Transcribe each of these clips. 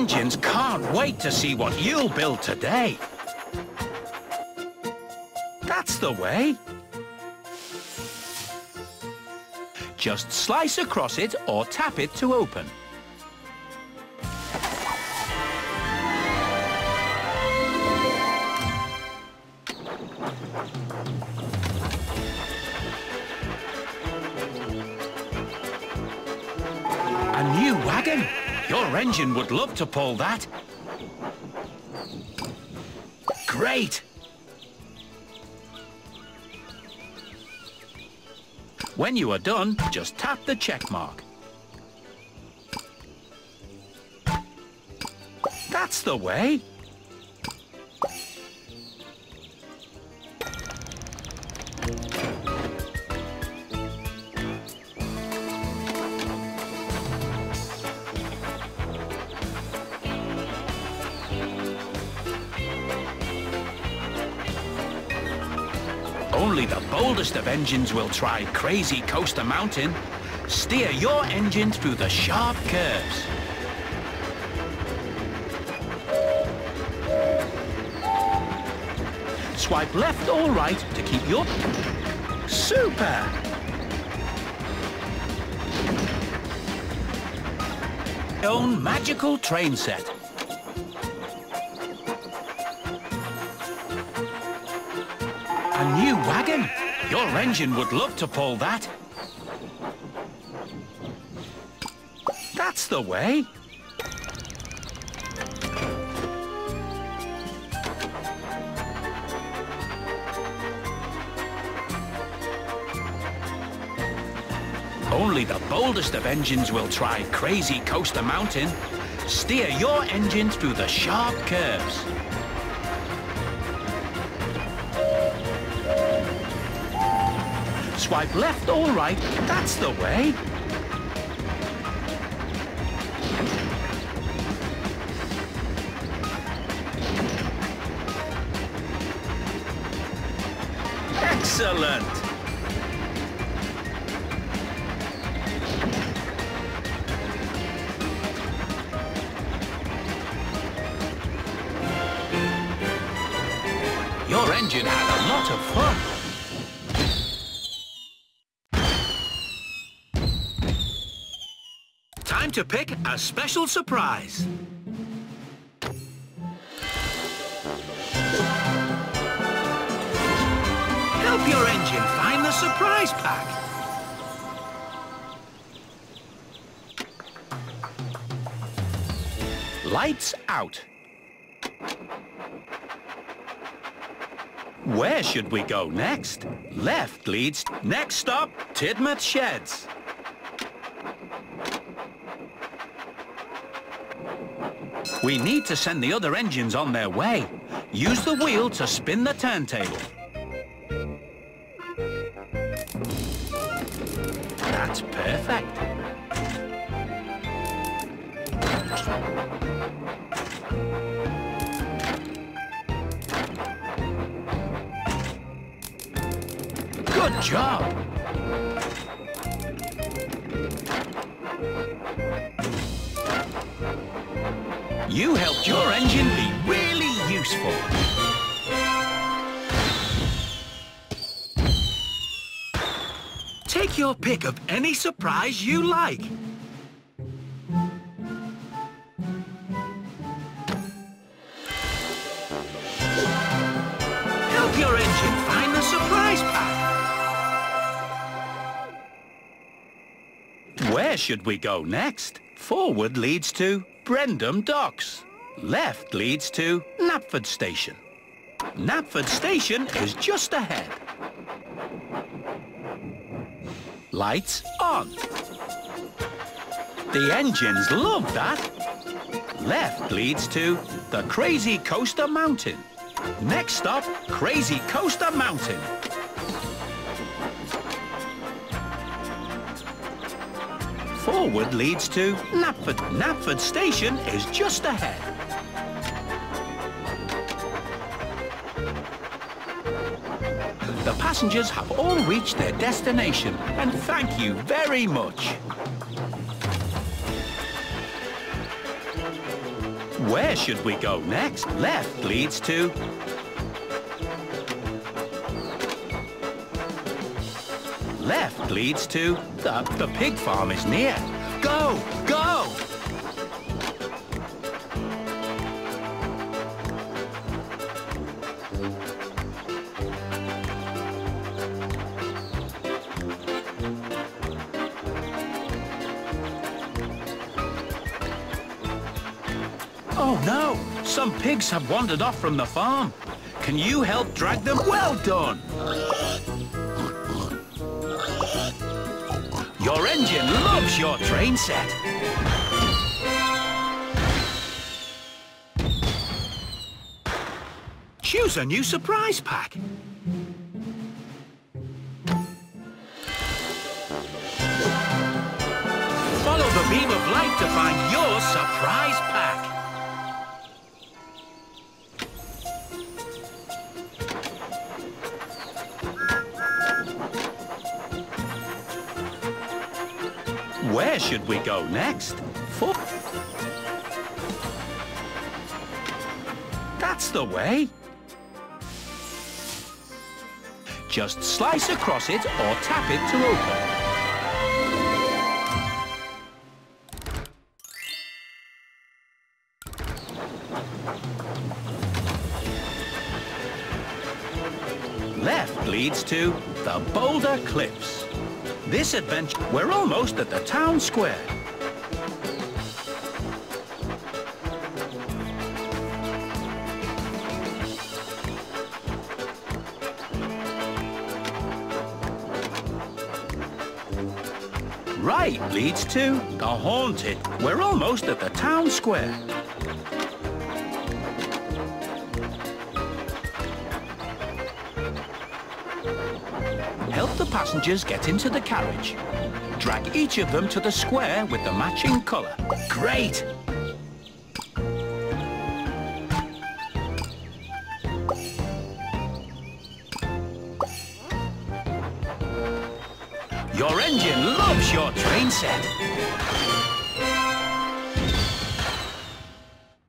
engines can't wait to see what you'll build today. That's the way. Just slice across it or tap it to open. A new wagon? Your engine would love to pull that. Great! When you are done, just tap the check mark. That's the way. Only the boldest of engines will try Crazy Coaster Mountain. Steer your engine through the sharp curves. Swipe left or right to keep your... Super! Your own magical train set. A new wagon? Your engine would love to pull that. That's the way. Only the boldest of engines will try Crazy Coaster Mountain. Steer your engine through the sharp curves. Swipe left or right, that's the way. Excellent! Your engine had a lot of fun. Time to pick a special surprise. Help your engine find the surprise pack. Lights out. Where should we go next? Left leads. Next stop, Tidmouth Sheds. We need to send the other engines on their way. Use the wheel to spin the turntable. That's perfect. Good job! You helped your engine be really useful. Take your pick of any surprise you like. Help your engine find the surprise pack. Where should we go next? Forward leads to Brendam Docks. Left leads to Knapford Station. Knapford Station is just ahead. Lights on. The engines love that. Left leads to the Crazy Coaster Mountain. Next stop, Crazy Coaster Mountain. Forward leads to Knapford. Knapford Station is just ahead. The passengers have all reached their destination, and thank you very much. Where should we go next? Left leads to... Left leads to... The pig farm is near. Go! Go! Oh no! Some pigs have wandered off from the farm. Can you help drag them? Well done! Your engine loves your train set. Choose a new surprise pack. Follow the beam of light to find your surprise pack. Where should we go next? That's the way. Just slice across it or tap it to open. Left leads to the Boulder Cliffs. This adventure, we're almost at the town square. Right leads to the Haunted. We're almost at the town square. Help the passengers get into the carriage. Drag each of them to the square with the matching colour. Great! Your engine loves your train set.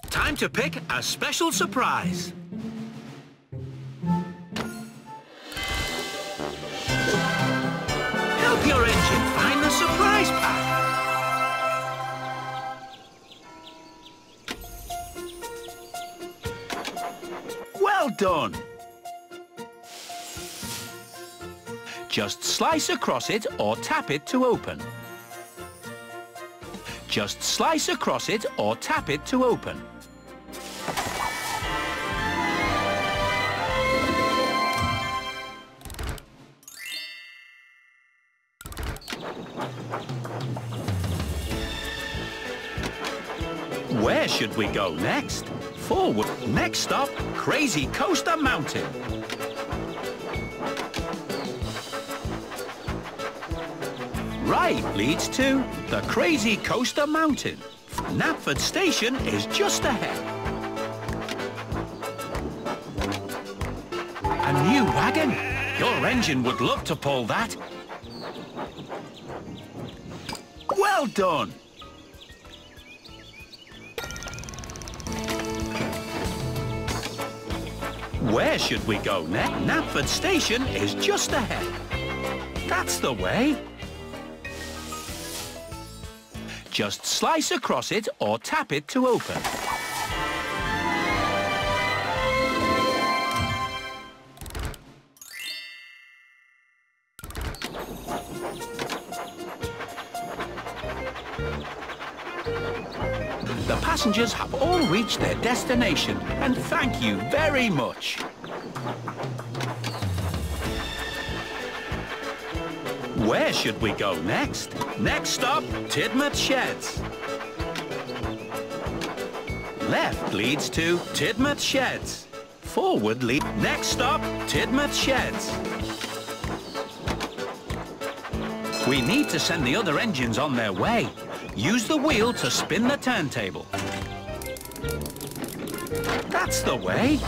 Time to pick a special surprise. Your engine find the surprise pack. Well done. Just slice across it or tap it to open. Just slice across it or tap it to open. Where should we go next? Forward. Next stop, Crazy Coaster Mountain. Right leads to the Crazy Coaster Mountain. Knapford Station is just ahead. A new wagon? Your engine would love to pull that. Well done! Where should we go next? Knapford Station is just ahead. That's the way. Just slice across it or tap it to open. The passengers have all reached their destination, and thank you very much. Where should we go next? Next stop, Tidmouth Sheds. Left leads to Tidmouth Sheds. Forward leads... Next stop, Tidmouth Sheds. We need to send the other engines on their way. Use the wheel to spin the turntable. That's the way.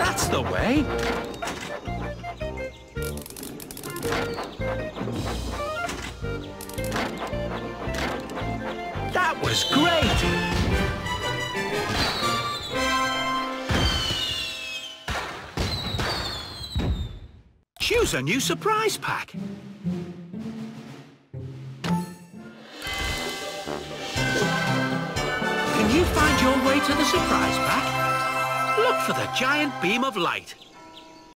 That's the way. That was great. Choose a new surprise pack. Can you find your way to the surprise pack? Look for the giant beam of light.